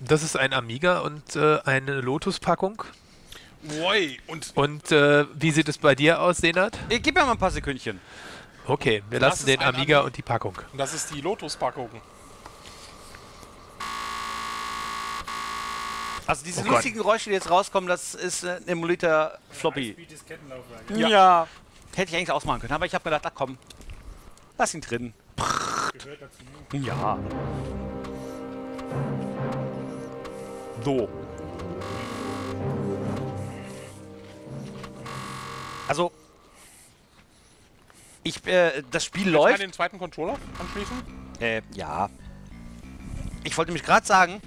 Das ist ein Amiga und eine Lotus-Packung. Oi, und wie sieht es bei dir aus, Senad? Gib mir mal ein paar Sekündchen. Okay, wir lassen den Amiga und die Packung. Und das ist die Lotus-Packung. Also diese lustigen Geräusche, die jetzt rauskommen, das ist eine Molita Floppy. Ja. Ja, hätte ich eigentlich ausmachen können, aber ich habe gedacht, ach komm, lass ihn drin. Gehört dazu. Ja. So. Also, ich, das Spiel läuft... Kann ich den zweiten Controller anschließen? Ja. Ich wollte nämlich gerade sagen,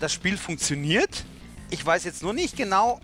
das Spiel funktioniert. Ich weiß jetzt nur nicht genau,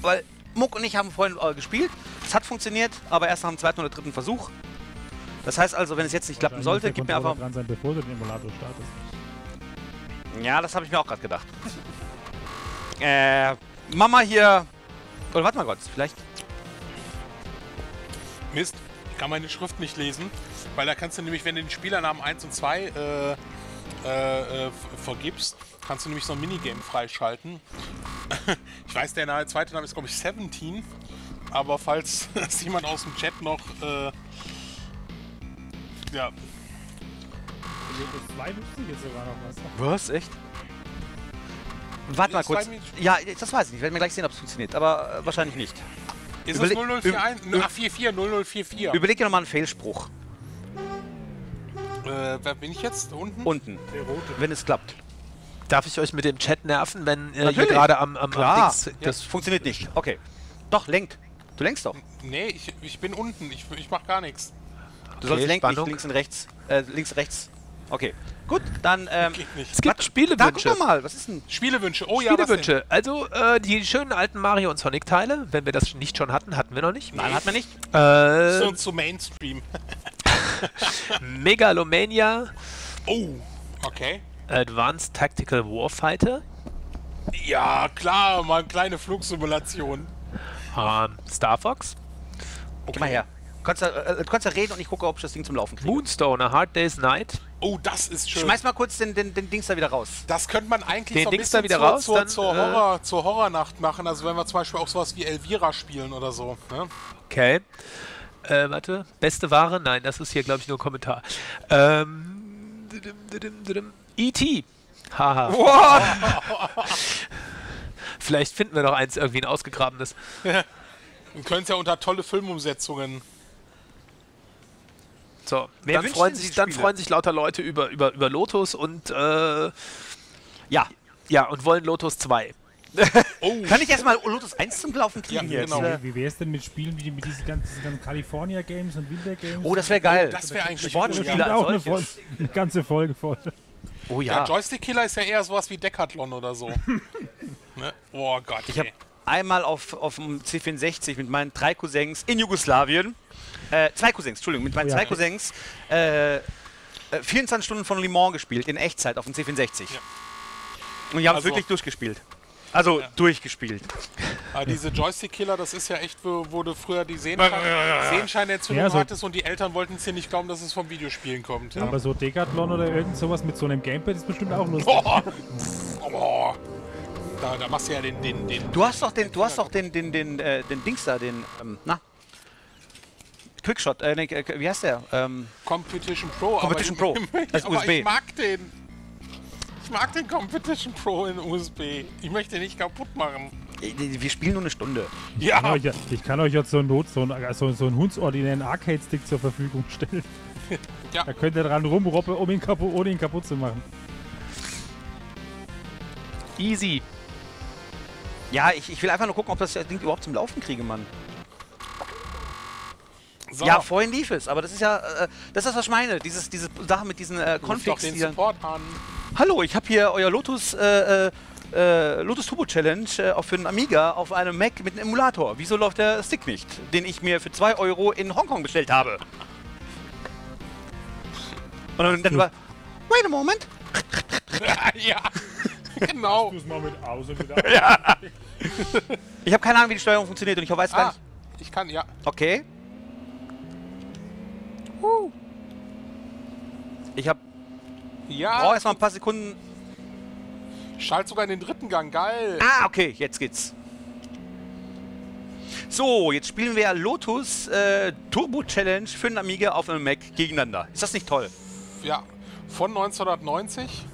weil Muck und ich haben vorhin gespielt. Es hat funktioniert, aber erst nach dem zweiten oder dritten Versuch. Das heißt also, wenn es jetzt nicht klappen sollte, gib mir einfach... Dran sein, bevor du den Emulator startest. Ja, das habe ich mir auch gerade gedacht. Mama hier... Oder warte mal kurz, vielleicht... Mist, ich kann meine Schrift nicht lesen, weil da kannst du nämlich, wenn du den Spielernamen 1 und 2 vergibst, kannst du nämlich so ein Minigame freischalten. Ich weiß, der zweite Name ist, glaube ich, 17, aber falls es jemand aus dem Chat noch, ja. Was? Echt? Warte mal kurz. Ja, das weiß ich nicht, werden wir gleich sehen, ob es funktioniert, aber wahrscheinlich nicht. Ist es 0044? Überleg dir nochmal einen Fehlspruch. Wer bin ich jetzt? Unten? Unten. Der Rote. Wenn es klappt. Darf ich euch mit dem Chat nerven, wenn ihr gerade am Dings... Das funktioniert nicht. Okay. Doch, lenkt. Du lenkst doch. Nee, ich bin unten. Ich mach gar nichts. Du sollst lenken, nicht links und rechts. Links, rechts. Okay. Gut, dann... Geht nicht. Es gibt Spielewünsche. Da, guck mal, was ist denn? Spielewünsche. Oh ja, Spielewünsche. Also, die schönen alten Mario- und Sonic-Teile, wenn wir das nicht schon hatten, hatten wir noch nicht. Nein, hatten wir nicht. So zu Mainstream. Megalomania. Oh, okay. Advanced Tactical Warfighter. Ja, klar, mal eine kleine Flugsimulation. Starfox. Okay. Geh mal her. Kannst du reden und ich gucke, ob ich das Ding zum Laufen kriege. Moonstone, A Hard Day's Night. Oh, das ist schön. Schmeiß mal kurz den Dings da wieder raus. Das könnte man eigentlich den so ein Dings bisschen da wieder zur Horrornacht machen. Also wenn wir zum Beispiel auch sowas wie Elvira spielen oder so. Ne? Okay. Warte. Beste Ware? Nein, das ist hier, glaube ich, nur ein Kommentar. E.T. Haha. Wow. Vielleicht finden wir noch eins, irgendwie ein ausgegrabenes. Wir können es ja unter tolle Filmumsetzungen... So, dann freuen sich lauter Leute über Lotus und ja, und wollen Lotus 2. Oh. Kann ich erstmal Lotus 1 zum Laufen kriegen jetzt? Genau. Wie wäre es denn mit Spielen wie mit diesen ganzen California Games und Winter Games? Oh, das wäre geil. Oh, das wäre eigentlich auch eine ganze Folge voll. Oh ja. Joystick Killer ist ja eher sowas wie Decathlon oder so. Ne? Oh Gott. Ich habe einmal auf dem C64 mit meinen 3 Cousins in Jugoslawien. 2 Cousins, Entschuldigung, mit meinen 2 Cousins 24 Stunden von Le Mans gespielt, in Echtzeit auf dem C64. Ja. Und wir haben es wirklich durchgespielt. Also, durchgespielt. Aber diese Joystick-Killer, das ist ja echt, wo du früher die Sehenscheinerzündung hattest und die Eltern wollten es dir nicht glauben, dass es vom Videospielen kommt. Ja. Aber so Decathlon oder irgend sowas mit so einem Gamepad ist bestimmt auch lustig. Oh. Da machst du ja den... Du hast doch den Dings da, den... Quickshot, wie heißt der? Competition Pro. Competition Pro. Das USB. Aber ich mag den. Ich mag den Competition Pro in USB. Ich möchte den nicht kaputt machen. Wir spielen nur eine Stunde. Ja. Ich kann euch jetzt so einen hundsordinären Arcade-Stick zur Verfügung stellen. Ja. Da könnt ihr dran rumroppen, ohne ihn kaputt zu machen. Easy. Ja, ich will einfach nur gucken, ob das Ding überhaupt zum Laufen kriege, Mann. So. Ja, vorhin lief es, aber das ist ja, das ist das, was ich meine, diese Sache mit diesen Konflikts hier. Support an. Hallo, ich habe hier euer Lotus Turbo Challenge auch für einen Amiga auf einem Mac mit einem Emulator. Wieso läuft der Stick nicht, den ich mir für 2 € in Hongkong bestellt habe? Und dann war, wait a moment. Ja, genau. Ich habe keine Ahnung, wie die Steuerung funktioniert und ich weiß gar nicht. Ich kann, ja. Okay. Ich brauche erstmal ein paar Sekunden. Schalt sogar in den dritten Gang, geil. Ah, okay, jetzt geht's. So, jetzt spielen wir Lotus Turbo Challenge für den Amiga auf einem Mac gegeneinander. Ist das nicht toll? Ja, von 1990.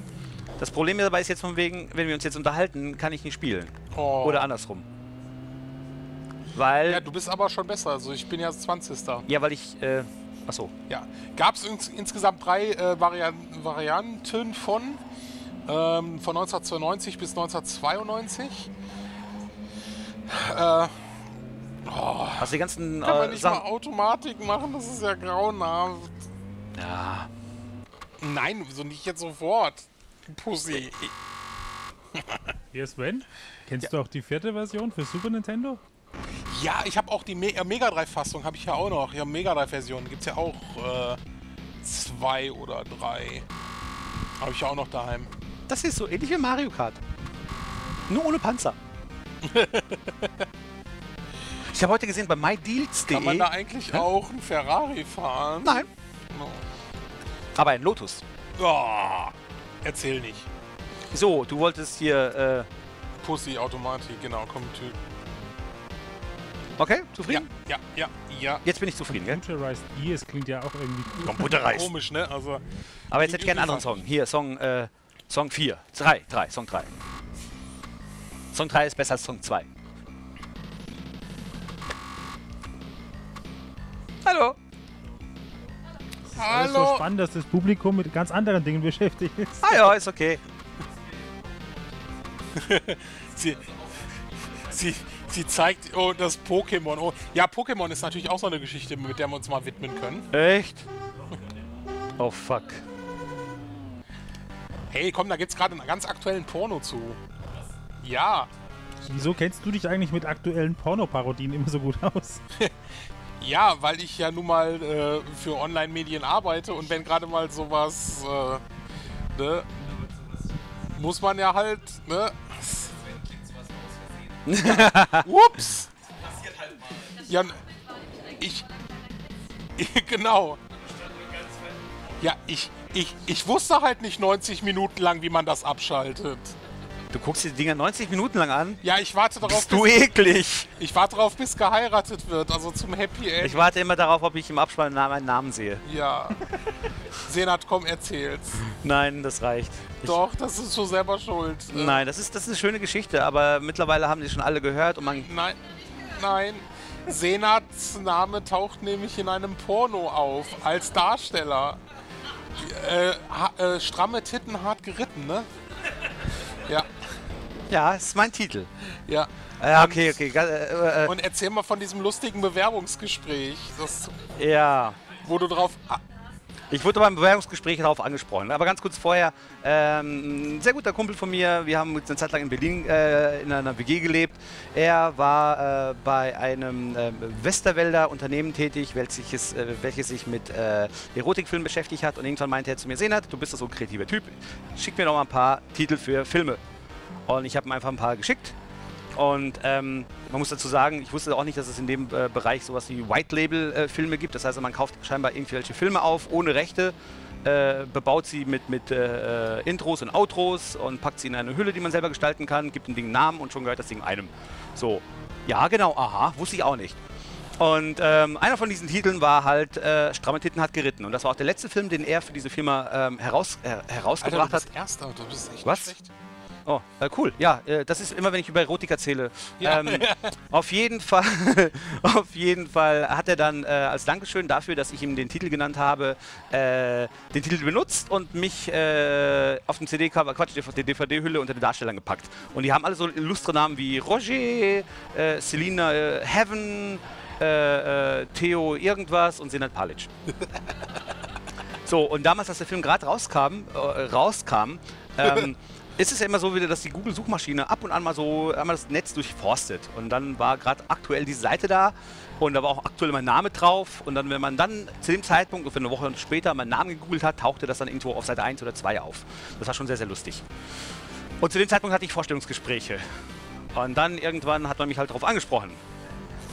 Das Problem dabei ist jetzt von wegen, wenn wir uns jetzt unterhalten, kann ich nicht spielen. Oh. Oder andersrum. Weil... Ja, du bist aber schon besser. Also ich bin ja 20. Ja, weil ich... achso. Ja. Gab es insgesamt 3 Varianten von 1992 bis 1992. Oh. Also die ganzen... Kann man nicht mal Automatik machen? Das ist ja grauenhaft. Ja. Nein, wieso nicht jetzt sofort? Pussy. Hier, Sven, kennst du auch die 4. Version für Super Nintendo? Ja, ich habe auch die Mega Drive-Fassung, habe ich ja auch noch. Ich habe Mega Drive-Versionen, gibt es ja auch 2 oder 3. Habe ich ja auch noch daheim. Das ist so ähnlich wie Mario Kart. Nur ohne Panzer. Ich habe heute gesehen, bei MyDeals.de... Kann man da eigentlich auch einen Ferrari fahren? Nein. No. Aber ein Lotus. Oh. Erzähl nicht. So, du wolltest hier... Pussy-Automatik, genau, komm, Typ. Okay, zufrieden? Ja. Jetzt bin ich zufrieden, gell? Computerized E, es klingt ja auch irgendwie... Computerized. Komisch, ne? Also, aber jetzt hätte ich gerne einen anderen Song. Hier, Song 4. 3, Song 3. Song 3 ist besser als Song 2. Hallo! Hallo. Es ist so spannend, dass das Publikum mit ganz anderen Dingen beschäftigt ist. Ah ja, ist okay. sie zeigt das Pokémon. Oh, ja, Pokémon ist natürlich auch so eine Geschichte, mit der wir uns mal widmen können. Echt? Oh, fuck. Hey, komm, da gibt's gerade einen ganz aktuellen Porno zu. Ja. Wieso kennst du dich eigentlich mit aktuellen Pornoparodien immer so gut aus? Ja, weil ich ja nun mal für Online-Medien arbeite und wenn gerade mal sowas, ne, muss man ja halt, ne? Ups! Ja, genau. Ja, ich wusste halt nicht 90 Minuten lang, wie man das abschaltet. Du guckst dir die Dinger 90 Minuten lang an? Ja, ich warte darauf. Bist du eklig? Ich warte darauf, bis geheiratet wird, also zum Happy End. Ich warte immer darauf, ob ich im Abspann meinen Namen sehe. Ja. Senad, komm, erzähl's. Nein, das reicht. Doch, das ist schon selber schuld. Nein, das ist eine schöne Geschichte, aber mittlerweile haben die schon alle gehört und man... Nein. Senads Name taucht nämlich in einem Porno auf, als Darsteller. Stramme Titten, hart geritten, ne? Ja. Ja, ist mein Titel. Ja. Okay. Und erzähl mal von diesem lustigen Bewerbungsgespräch. Das, ja. Wo du drauf... Ich wurde beim Bewerbungsgespräch darauf angesprochen. Aber ganz kurz vorher, ein sehr guter Kumpel von mir, wir haben eine Zeit lang in Berlin in einer WG gelebt. Er war bei einem Westerwälder Unternehmen tätig, welches sich mit Erotikfilmen beschäftigt hat. Und irgendwann meinte er zu mir, Senad, du bist doch so ein kreativer Typ, schick mir doch mal ein paar Titel für Filme. Und ich habe ihm einfach ein paar geschickt. Und man muss dazu sagen, ich wusste auch nicht, dass es in dem Bereich sowas wie White-Label-Filme gibt. Das heißt, man kauft scheinbar irgendwelche Filme auf, ohne Rechte, bebaut sie mit Intros und Outros und packt sie in eine Hülle, die man selber gestalten kann, gibt dem Ding einen Namen und schon gehört das Ding einem. So, ja genau, aha, wusste ich auch nicht. Und einer von diesen Titeln war halt Stramme Titten hat geritten. Und das war auch der letzte Film, den er für diese Firma herausgebracht hat. Alter, du bist echt nicht schlecht. Oh, cool. Ja, das ist immer, wenn ich über Erotik erzähle. Ja. Auf jeden Fall hat er dann als Dankeschön dafür, dass ich ihm den Titel genannt habe, den Titel benutzt und mich auf dem CD-Cover, Quatsch, die DVD-Hülle unter den Darstellern gepackt. Und die haben alle so illustre Namen wie Roger, Selina Heaven, Theo irgendwas und Senad Palic. So, und damals, als der Film gerade rauskam, es ist ja immer so wieder, dass die Google-Suchmaschine ab und an mal so einmal das Netz durchforstet. Und dann war gerade aktuell die Seite da und da war auch aktuell mein Name drauf. Und dann, wenn man dann zu dem Zeitpunkt, für eine Woche später, meinen Namen gegoogelt hat, tauchte das dann irgendwo auf Seite 1 oder 2 auf. Das war schon sehr, sehr lustig. Und zu dem Zeitpunkt hatte ich Vorstellungsgespräche. Und dann irgendwann hat man mich halt darauf angesprochen.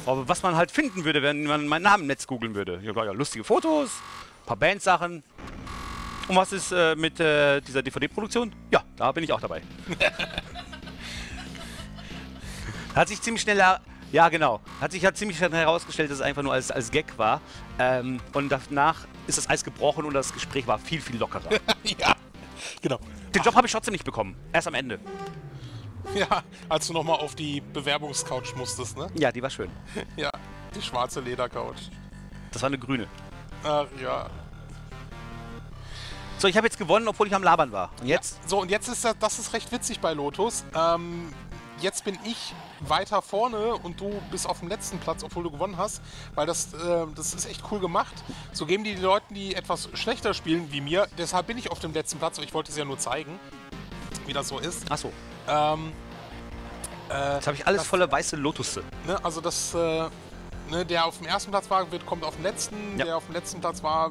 Aber was man halt finden würde, wenn man meinen Namen im Netz googeln würde. Ja, lustige Fotos, ein paar Bandsachen. Und was ist mit dieser DVD-Produktion? Ja, da bin ich auch dabei. Hat sich ziemlich schnell... Ja, genau. Hat ziemlich schnell herausgestellt, dass es einfach nur als Gag war. Und danach ist das Eis gebrochen und das Gespräch war viel, viel lockerer. Ja, genau. Den Job habe ich trotzdem nicht bekommen. Erst am Ende. Ja, als du nochmal auf die Bewerbungscouch musstest, ne? Ja, die war schön. Ja, die schwarze Ledercouch. Das war eine grüne. Ach ja. So, ich habe jetzt gewonnen, obwohl ich am Labern war. Und jetzt? Ja, so, und jetzt ist das ist recht witzig bei Lotus. Jetzt bin ich weiter vorne und du bist auf dem letzten Platz, obwohl du gewonnen hast, weil das ist echt cool gemacht. So geben die Leuten, die etwas schlechter spielen wie mir, deshalb bin ich auf dem letzten Platz, aber ich wollte es ja nur zeigen, wie das so ist. Ach so. Jetzt habe ich alles voller weiße Lotusse. Ne, also das, ne, der auf dem ersten Platz war, kommt auf den letzten, ja. Der auf dem letzten Platz war,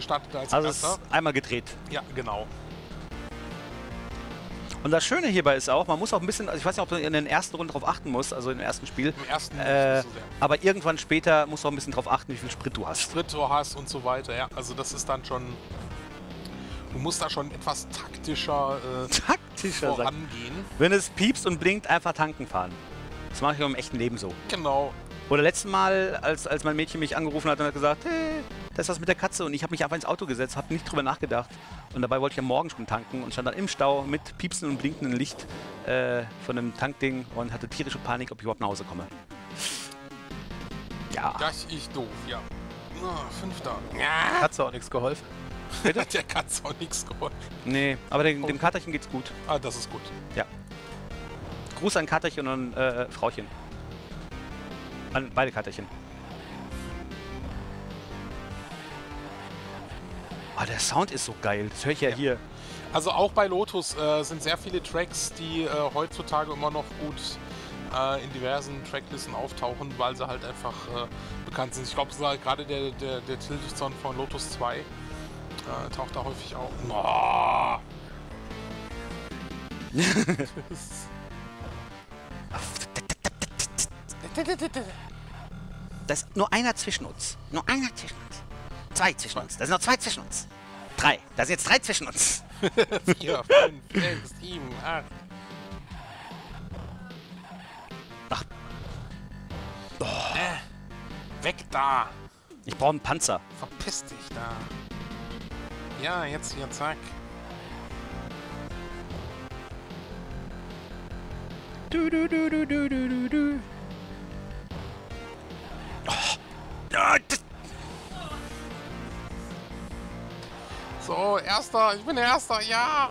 startet als erster. Also einmal gedreht. Ja, genau. Und das Schöne hierbei ist auch, man muss auch ein bisschen, also ich weiß nicht, ob du in den ersten Runden drauf achten musst, also im ersten Spiel. Im ersten aber irgendwann später musst du auch ein bisschen drauf achten, wie viel Sprit du hast. Und so weiter, ja. Also das ist dann schon, du musst da schon etwas taktischer, vorangehen. Wenn es piepst und blinkt, einfach tanken fahren. Das mache ich auch im echten Leben so. Genau. Oder letzten Mal, als mein Mädchen mich angerufen hat und hat gesagt, hey, das ist was mit der Katze. Und ich habe mich einfach ins Auto gesetzt, habe nicht drüber nachgedacht. Und dabei wollte ich am Morgen schon tanken und stand dann im Stau mit piepsendem und blinkendem Licht von einem Tankding und hatte tierische Panik, ob ich überhaupt nach Hause komme. Ja. Das ist doof, ja. Oh, 5 da. Ja. Katze auch nichts geholfen. Bitte? Der Katze auch nichts geholfen. Nee, aber dem Katerchen geht's gut. Ah, das ist gut. Ja. Gruß an Katerchen und Frauchen. An beide Katerchen. Ah, der Sound ist so geil. Das höre ich ja, hier. Also auch bei Lotus sind sehr viele Tracks, die heutzutage immer noch gut in diversen Tracklisten auftauchen, weil sie halt einfach bekannt sind. Ich glaube, gerade der Tilted-Sound von Lotus 2 taucht da häufig auf. Oh. Da ist nur einer zwischen uns. Nur einer zwischen uns. 2 zwischen uns. Da sind noch 2 zwischen uns. 3. Da sind jetzt 3 zwischen uns. 4, 5, 6, 7, 8. Ach. Oh. Weg da. Ich brauche einen Panzer. Verpiss dich da. Ja, jetzt hier, zack. Du. So, Erster, ich bin der Erster, ja!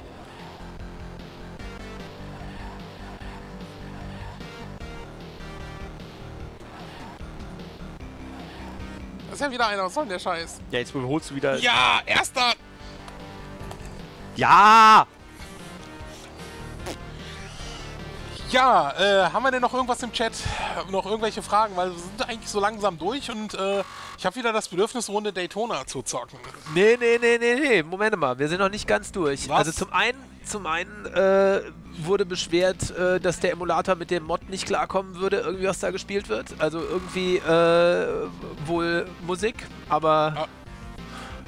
Das ist ja wieder einer, was soll denn der Scheiß? Ja, jetzt überholst du wieder... Ja, Erster! Ja! Ja, haben wir denn noch irgendwas im Chat? Noch irgendwelche Fragen? Weil wir sind eigentlich so langsam durch und ich habe wieder das Bedürfnis, Runde Daytona zu zocken. Nee. Moment mal, wir sind noch nicht ganz durch. Was? Also zum einen wurde beschwert, dass der Emulator mit dem Mod nicht klarkommen würde, irgendwie was da gespielt wird. Also irgendwie wohl Musik, aber... Ja.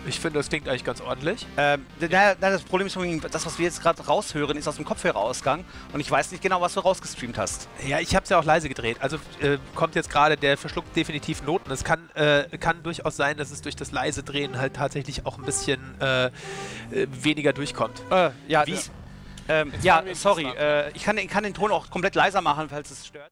Ich finde, das klingt eigentlich ganz ordentlich. Das Problem ist, das, was wir jetzt gerade raushören, ist aus dem Kopfhörerausgang. Und ich weiß nicht genau, was du rausgestreamt hast. Ja, ich habe es ja auch leise gedreht. Also kommt jetzt gerade, der verschluckt definitiv Noten. Es kann durchaus sein, dass es durch das leise Drehen halt tatsächlich auch ein bisschen weniger durchkommt. Ja, sorry. Ich kann den Ton auch komplett leiser machen, falls es stört.